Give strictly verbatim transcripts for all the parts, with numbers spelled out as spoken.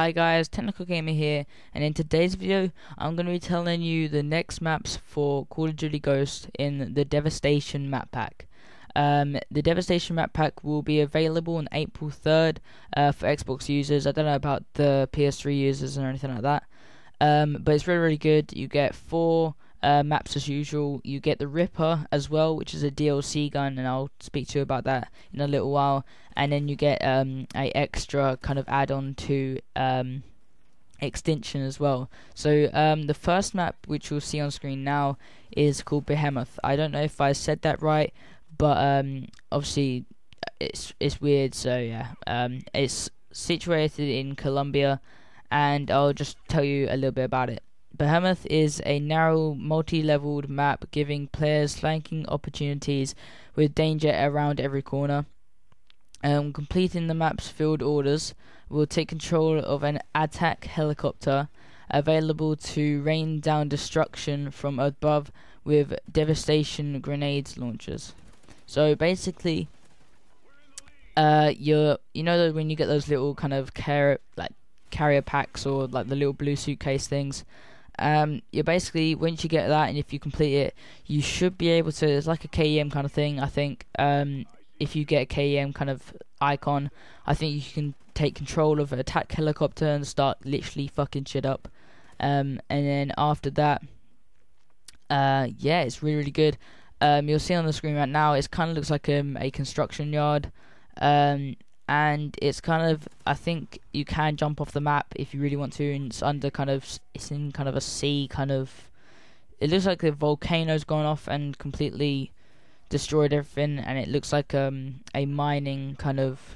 Hi guys, Technical Gamer here, and in today's video I'm going to be telling you the next maps for Call of Duty Ghosts in the Devastation Map Pack. Um, the Devastation Map Pack will be available on April third uh, for Xbox users. I don't know about the P S three users or anything like that, um, but it's really really good. You get four uh, maps as usual. You get the Ripper as well, which is a D L C gun, and I'll speak to you about that in a little while. And then you get um, a extra kind of add-on to um, Extinction as well. So um, the first map, which you'll see on screen now, is called Behemoth. I don't know if I said that right, but um, obviously it's it's weird. So yeah, um, it's situated in Colombia, and I'll just tell you a little bit about it. Behemoth is a narrow, multi-leveled map giving players flanking opportunities with danger around every corner. Um, completing the map's field orders will take control of an attack helicopter available to rain down destruction from above with devastation grenades launchers. So basically, uh, you're you know that when you get those little kind of car like carrier packs, or like the little blue suitcase things. Um, you're basically, once you get that and if you complete it, you should be able to, it's like a K E M kind of thing, I think. Um, if you get a K E M kind of icon, I think you can take control of an attack helicopter and start literally fucking shit up. Um, and then after that, uh, yeah, it's really, really good. Um, you'll see on the screen right now, it kind of looks like um, a construction yard. Um, and it's kind of, I think you can jump off the map if you really want to, and it's under kind of, it's in kind of a sea kind of, it looks like the volcano's gone off and completely destroyed everything, and it looks like um, a mining kind of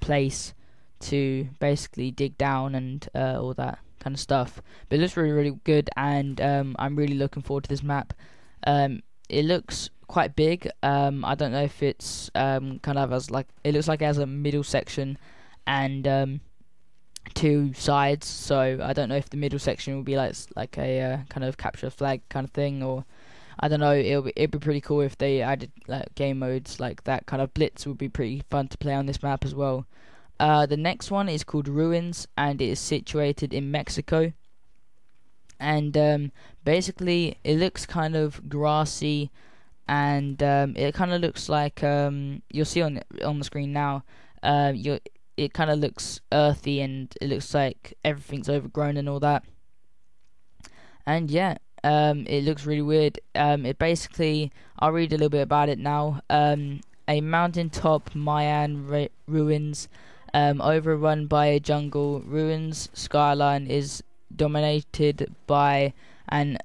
place to basically dig down and uh, all that kind of stuff. But it looks really really good, and um, I'm really looking forward to this map. Um, it looks quite big. um I don't know if it's um kind of as like, it looks like it has a middle section and um two sides, so I don't know if the middle section will be like like a uh, kind of capture flag kind of thing, or I don't know. It'll be, it'd be pretty cool if they added like game modes like that. Kind of blitz would be pretty fun to play on this map as well. Uh the next one is called Ruins, and it is situated in Mexico, and um basically it looks kind of grassy. And um, it kind of looks like, um, you'll see on the, on the screen now, uh, you're, it kind of looks earthy, and it looks like everything's overgrown and all that. And yeah, um, it looks really weird. Um, it basically, I'll read a little bit about it now. Um, a mountaintop Mayan ruins, um, overrun by a jungle. Ruins skyline is dominated by an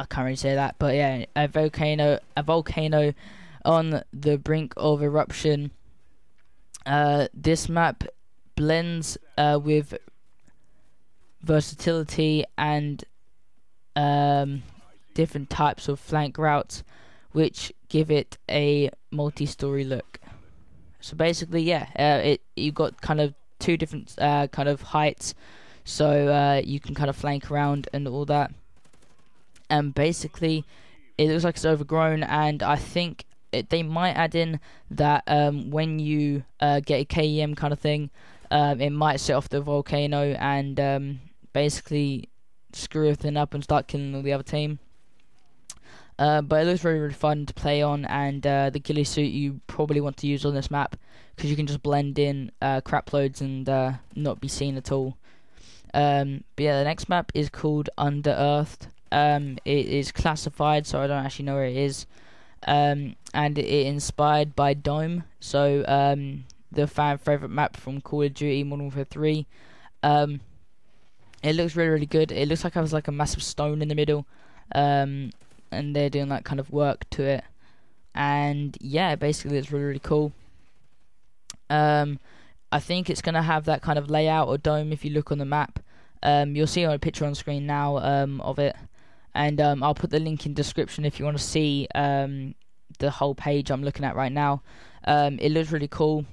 I can't really say that, but yeah, a volcano, a volcano on the brink of eruption. Uh, this map blends uh, with versatility and um, different types of flank routes, which give it a multi-story look. So basically, yeah, uh, it you got kind of two different uh, kind of heights, so uh, you can kind of flank around and all that. And basically it looks like it's overgrown, and I think it, they might add in that um, when you uh, get a K E M kind of thing, um, it might set off the volcano and um, basically screw everything up and start killing all the other team. Uh, but it looks really really fun to play on, and uh, the ghillie suit you probably want to use on this map, because you can just blend in uh, crap loads and uh, not be seen at all. Um, but yeah, the next map is called Underearthed. Um, it is classified, so I don't actually know where it is, um, and it, it inspired by Dome, so um, the fan favourite map from Call of Duty Modern Warfare three. Um, it looks really really good. It looks like it was like a massive stone in the middle, um, and they're doing that kind of work to it, and yeah, basically it's really really cool. um, I think it's going to have that kind of layout or dome if you look on the map. Um, you'll see a picture on screen now um, of it. And um, I'll put the link in description if you want to see um, the whole page I'm looking at right now. Um, it looks really cool.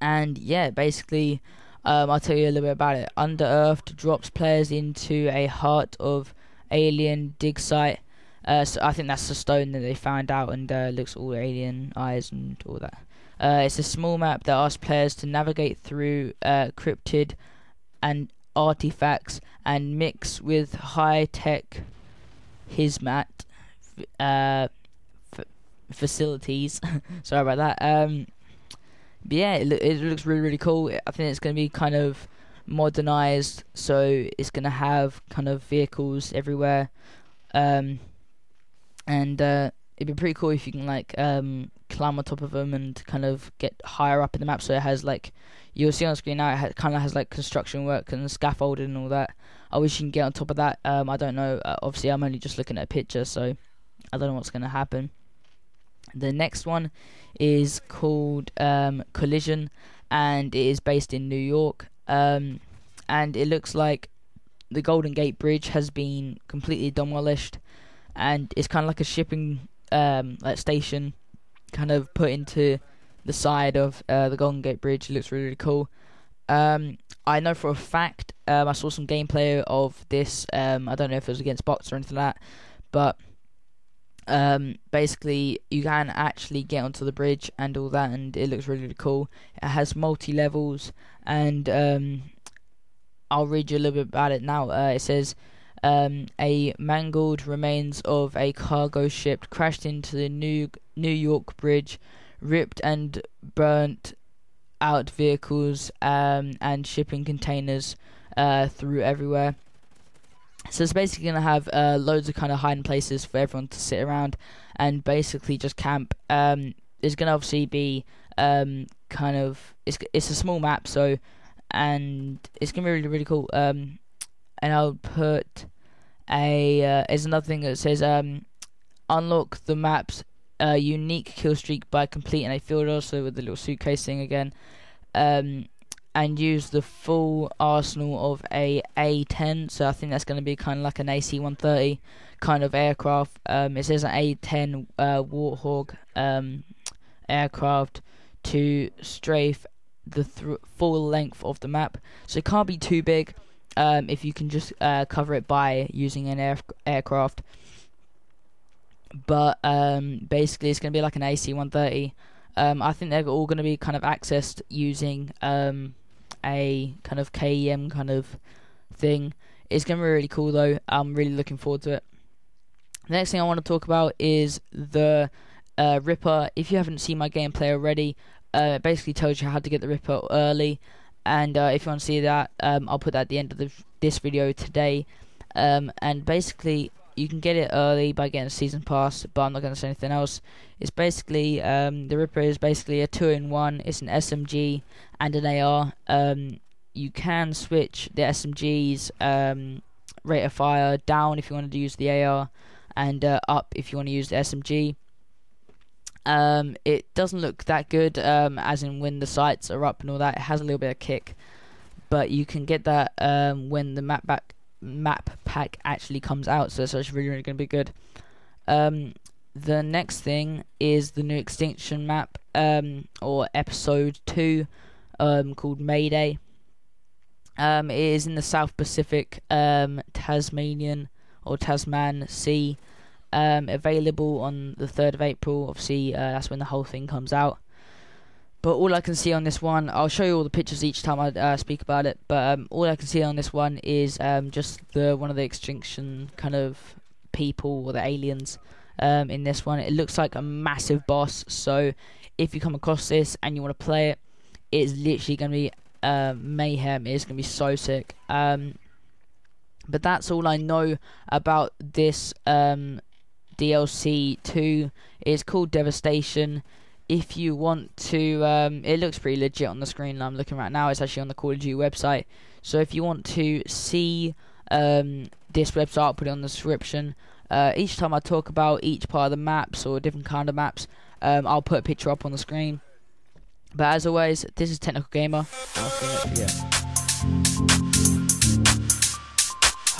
And yeah, basically, um, I'll tell you a little bit about it. Underearthed drops players into a heart of alien dig site. Uh, so I think that's the stone that they found out, and uh, looks all alien eyes and all that. Uh, it's a small map that asks players to navigate through uh, cryptid and artifacts and mix with high-tech hazmat uh, f facilities. Sorry about that. Um, but yeah, it, lo it looks really, really cool. I think it's going to be kind of modernized, so it's going to have kind of vehicles everywhere. Um, and uh, it'd be pretty cool if you can like um, climb on top of them and kind of get higher up in the map. So it has like, you'll see on screen now, it ha kind of has like construction work and scaffolding and all that. I wish you can get on top of that. Um, I don't know. Uh, obviously, I'm only just looking at a picture, so I don't know what's going to happen. The next one is called um, Collision, and it is based in New York. Um, and it looks like the Golden Gate Bridge has been completely demolished, and it's kind of like a shipping um, like station kind of put into the side of uh, the Golden Gate Bridge. It looks really, really cool. Um, I know for a fact, um, I saw some gameplay of this. Um, I don't know if it was against bots or anything like that, but um, basically you can actually get onto the bridge and all that, and it looks really, really cool. It has multi-levels, and um, I'll read you a little bit about it now. Uh, it says, um, a mangled remains of a cargo ship crashed into the New New York bridge, ripped and burnt out vehicles um, and shipping containers uh, through everywhere. So it's basically going to have uh, loads of kind of hiding places for everyone to sit around and basically just camp. Um, it's going to obviously be um, kind of, it's, it's a small map, so, and it's going to be really, really cool. Um, and I'll put a, uh, there's another thing that says, um, unlock the map's uh, unique kill streak by completing a field also with the little suitcase thing again. Um, and use the full arsenal of a A ten, so I think that's going to be kind of like an A C one thirty kind of aircraft. Um, it says an A ten uh, Warthog um, aircraft to strafe the th full length of the map, so it can't be too big. Um, if you can just uh, cover it by using an air aircraft, but um, basically it's going to be like an A C one thirty. Um, I think they're all going to be kind of accessed using um, a kind of K E M kind of thing. It's going to be really cool though. I'm really looking forward to it. The next thing I want to talk about is the uh, Ripper. If you haven't seen my gameplay already, uh, it basically tells you how to get the Ripper early. And uh, if you want to see that, um, I'll put that at the end of the, this video today. Um, and basically, you can get it early by getting a season pass, but I'm not going to say anything else. It's basically, um, the Ripper is basically a two in one. It's an S M G and an A R. Um, you can switch the S M G's um, rate of fire down if you want to use the A R, and uh, up if you want to use the S M G. Um, it doesn't look that good, um, as in when the sights are up and all that. It has a little bit of kick, but you can get that um, when the map back map pack actually comes out, so it's actually really, really going to be good. Um, the next thing is the new Extinction map, um, or episode two, um, called Mayday. Um, it is in the South Pacific, um, Tasmanian or Tasman Sea. Um, available on the third of April. Obviously, uh, that's when the whole thing comes out. But all I can see on this one, I'll show you all the pictures each time I uh, speak about it. But um, all I can see on this one is um, just the one of the Extinction kind of people or the aliens um, in this one. It looks like a massive boss. So if you come across this and you want to play it, it's literally going to be uh, mayhem. It's going to be so sick. Um, but that's all I know about this. Um, D L C two is called Devastation. If you want to, um, it looks pretty legit on the screen I'm looking right now. It's actually on the Call of Duty website. So if you want to see um, this website, I'll put it on the description. Uh, each time I talk about each part of the maps or different kind of maps, um, I'll put a picture up on the screen. But as always, this is Technical Gamer.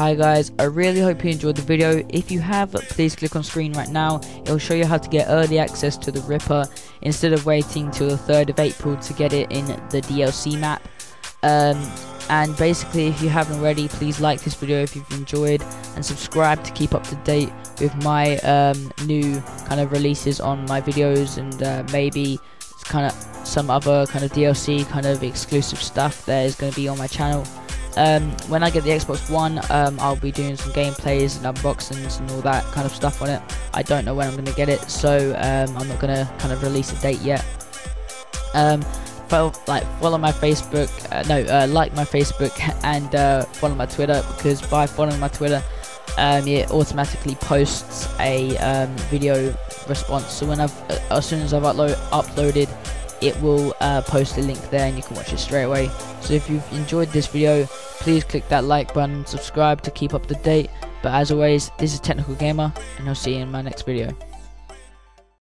Hi guys, I really hope you enjoyed the video. If you have, please click on screen right now. It'll show you how to get early access to the Ripper instead of waiting till the third of April to get it in the D L C map. Um, and basically, if you haven't already, please like this video if you've enjoyed, and subscribe to keep up to date with my um, new kind of releases on my videos, and uh, maybe kind of some other kind of D L C kind of exclusive stuff that is going to be on my channel. Um, when I get the Xbox One, um, I'll be doing some gameplays and unboxings and all that kind of stuff on it. I don't know when I'm going to get it, so um, I'm not going to kind of release a date yet. Um, follow, like follow my Facebook, uh, no, uh, like my Facebook and uh, follow my Twitter, because by following my Twitter, um, it automatically posts a um, video response. So when I've, as soon as I've upload, uploaded, it will uh, post a link there and you can watch it straight away. So if you've enjoyed this video, please click that like button and subscribe to keep up to date. But as always, this is Technical Gamer, and I'll see you in my next video.